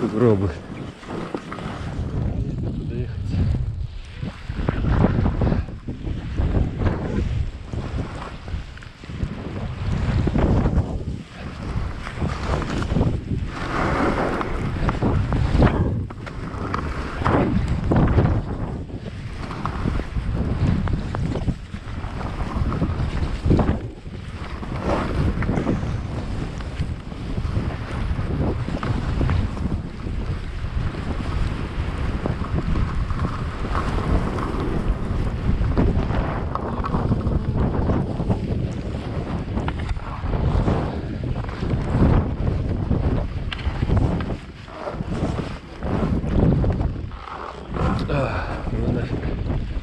Сугробы. Понятно, куда ехать. Ну нафиг.